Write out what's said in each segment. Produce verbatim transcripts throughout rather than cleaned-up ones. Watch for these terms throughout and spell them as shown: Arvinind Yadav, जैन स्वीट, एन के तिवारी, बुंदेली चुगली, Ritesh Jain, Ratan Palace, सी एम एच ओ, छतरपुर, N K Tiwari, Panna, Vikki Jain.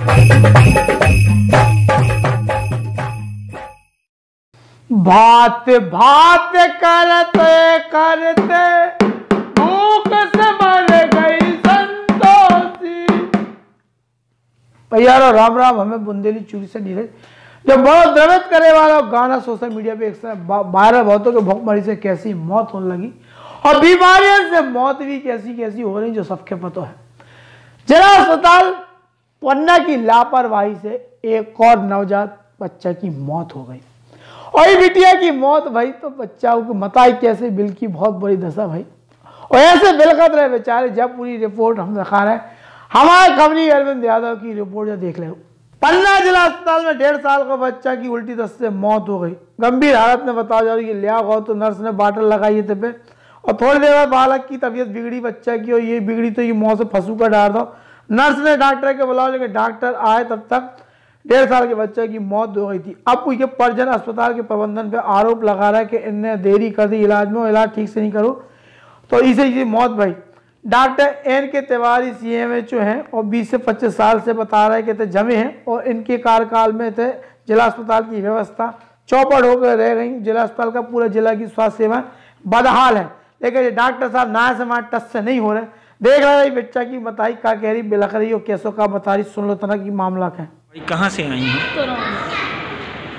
भात भात करते करते भूख से मर गई संतोषी। भैया राम राम, हमें बुंदेली चुगली से नीरज जब बहुत दर्द करे वाला गाना सोशल मीडिया पे एक बारह बहुतों के भूखमरी से कैसी मौत होने लगी और बीमारियों से मौत भी कैसी कैसी हो रही जो सबके पता है। जिला अस्पताल पन्ना की लापरवाही से एक और नवजात बच्चा की मौत हो गई और ये बिटिया की मौत भाई तो बच्चा को मताई कैसे बिल की बहुत बड़ी दशा भाई और ऐसे बिलखत रहे बेचारे। जब पूरी रिपोर्ट हम दिखा रहे हैं हमारे खबरी अरविंद यादव की रिपोर्ट जो देख रहे हो। पन्ना जिला अस्पताल में डेढ़ साल का बच्चा की उल्टी दस्त से मौत हो गई। गंभीर हालत में बताओ जा रही है लिया गौ तो नर्स ने बाटल लगाई है तब और थोड़ी देर बाद बालक की तबीयत बिगड़ी बच्चा की और ये बिगड़ी तो ये मुँह से फंसू का डाल दो। नर्स ने डॉक्टर के बुलाओ लेकिन डॉक्टर आए तब तक डेढ़ साल के बच्चे की मौत हो गई थी। अब ये परिजन अस्पताल के प्रबंधन पे आरोप लगा रहा है कि इनने देरी कर दी इलाज में और इलाज ठीक से नहीं करो तो इसे ये मौत भाई। Doctor एन के तिवारी सी एम एच ओ हैं और बीस से पच्चीस साल से बता रहे कि थे जमे हैं और इनके कार्यकाल में थे जिला अस्पताल की व्यवस्था चौपट होकर रह गई। जिला अस्पताल का पूरा जिला की स्वास्थ्य सेवाएं बदहाल है लेकिन डॉक्टर साहब ना समाज टच से नहीं हो रहे। देख रहा है बच्चा की बताई का कह रही बिलख रही हो कैसों का बता रही सुन लो तना की मामला का। कहाँ से आई हैं?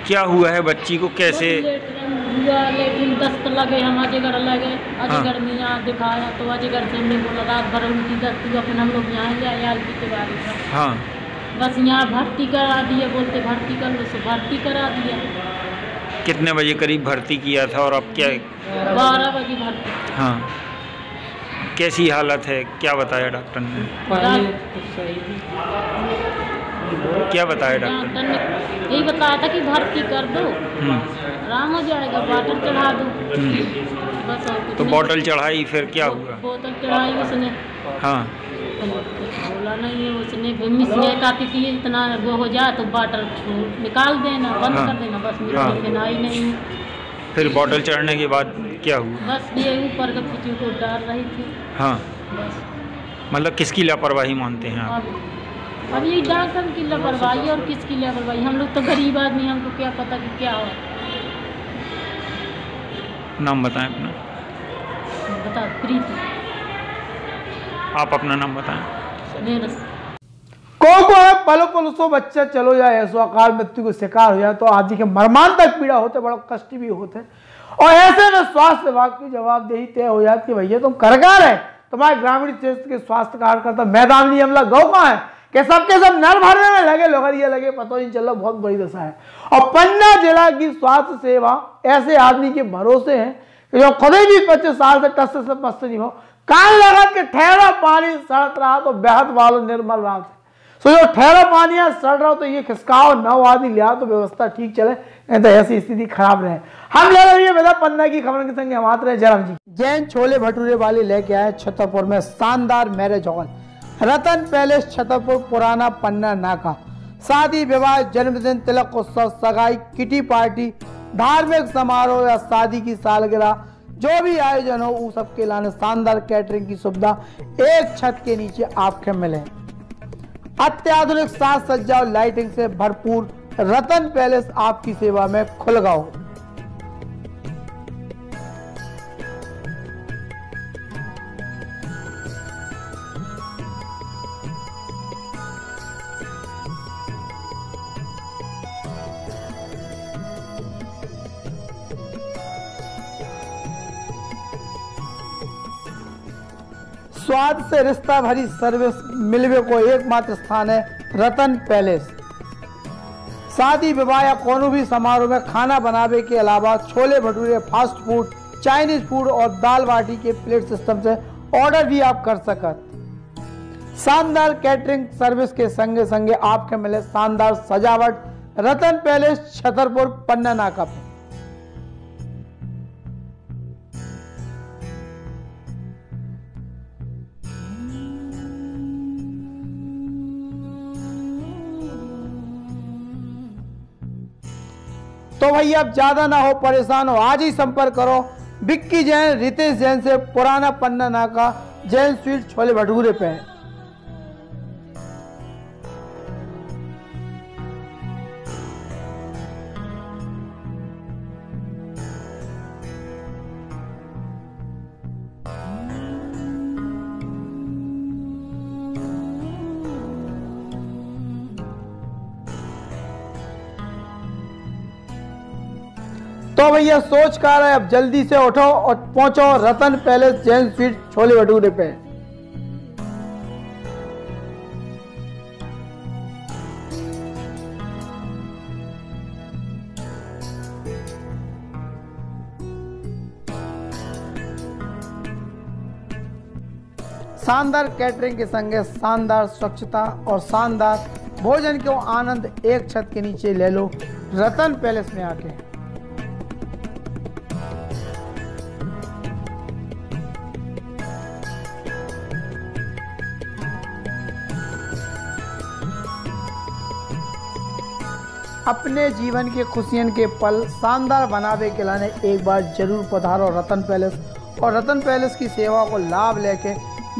क्या हुआ है बच्ची को? कैसे लेकिन दस्त लगे हमारे घर लगे आज घर में यहाँ दिखाया तो आज घर से हमने बोला रात भर उनकी दस्ती को अपन हम लोग यहाँ ले आया तिवारी का। हाँ बस यहाँ भर्ती करा दिए बोलते भर्ती कर लो सो भर्ती करा दिया। कितने बजे करीब भर्ती किया था और अब क्या? बारह बजे भर्ती। हाँ कैसी हालत है? क्या बताया डॉक्टर ने? क्या बताया डॉक्टर ने? यही बताया था कि भर्ती कर दो आराम हो जाएगा बॉटल चढ़ा दो बस। तो बॉटल चढ़ाई फिर क्या हुआ? बोतल चढ़ाई उसने। हाँ बोला नहीं उसने मिसमैच आती थी इतना वो हो जाए तो बॉटल निकाल देना बंद कर देना बस मिसमैच आई नहीं। फिर बॉटल चढ़ने के बाद क्या हुआ? बस ये ऊपर का किसी को डाल रही थी। हाँ मतलब किसकी लापरवाही मानते हैं आप? अब ये डॉक्टर की लापरवाही और किसकी लापरवाही? हम लोग तो गरीब आदमी हमको क्या पता कि क्या हो। नाम बताएं अपना। बता प्रीति। आप अपना नाम बताएं। को को है पलो पलो सो बच्चा चलो जाए ऐसो अकाल मृत्यु को शिकार हो जाए तो आदमी के मरमान तक पीड़ा होते बड़ा कष्ट भी होते और ऐसे में स्वास्थ्य विभाग की जवाबदेही तय हो जाती है भैया तुम करगा रहे तुम्हारे ग्रामीण क्षेत्र के स्वास्थ्य कार्यकर्ता मैदानी हमला गौ का है के सब के सब नर भरने में लगे लोगरिया लगे पता नहीं चल रहा बहुत बड़ी दशा है। और पन्ना जिला की स्वास्थ्य सेवा ऐसे आदमी के भरोसे हैं कि जो खुद ही पच्चीस साल से टस से मस्त नहीं हो कान लगा के ठहरा पानी सड़त रहा तो बेहद वालों निर्मल रहा थे सो जो ठहरा पानी सड़ रहा हो तो ये खिसकाओ नव आदि लिया तो व्यवस्था ठीक चले नहीं तो ऐसी स्थिति खराब रहे। हम ले रहे पन्ना की खबर के संग हमारे हैं जयराम जी। जैन छोले भटूरे वाले लेके आए छतरपुर में शानदार marriage hall Ratan palace छतरपुर पुराना पन्ना नाका। शादी विवाह जन्मदिन तिलक उत्सव सगाई किटी पार्टी धार्मिक समारोह या शादी की सालगिरह जो भी आयोजन हो उस सबके लाने शानदार कैटरिंग की सुविधा एक छत के नीचे आपके मिले। अत्याधुनिक साज सज्जा और लाइटिंग से भरपूर रतन पैलेस आपकी सेवा में खुलगांव। स्वाद से रिश्ता भरी सर्विस मिलवे को एकमात्र स्थान है रतन पैलेस। शादी विवाह या कोनो भी समारोह में खाना बनावे के अलावा chole bhature fast food Chinese food और दाल बाटी के प्लेट सिस्टम से ऑर्डर भी आप कर सकत। शानदार कैटरिंग सर्विस के संगे संगे आपके मिले शानदार सजावट रतन पैलेस छतरपुर पन्ना नाका। तो भाई आप ज्यादा ना हो परेशान हो आज ही संपर्क करो विक्की जैन रितेश जैन से पुराना पन्ना नाका जैन स्वीट छोले भटूरे पे। तो भैया सोच कर रहे, अब जल्दी से उठो और पहुंचो रतन पैलेस जैन स्वीट छोले भटूरे पे। शानदार कैटरिंग के संग शानदार स्वच्छता और शानदार भोजन का आनंद एक छत के नीचे ले लो रतन पैलेस में आके। अपने जीवन के खुशियन के पल शानदार बनावे के लाने एक बार जरूर पधारो रतन पैलेस और रतन पैलेस की सेवा को लाभ लेके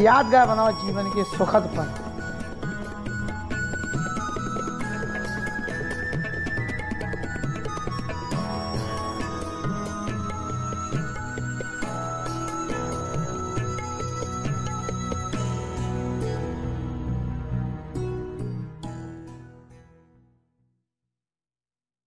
यादगार बनाओ जीवन के सुखद पल।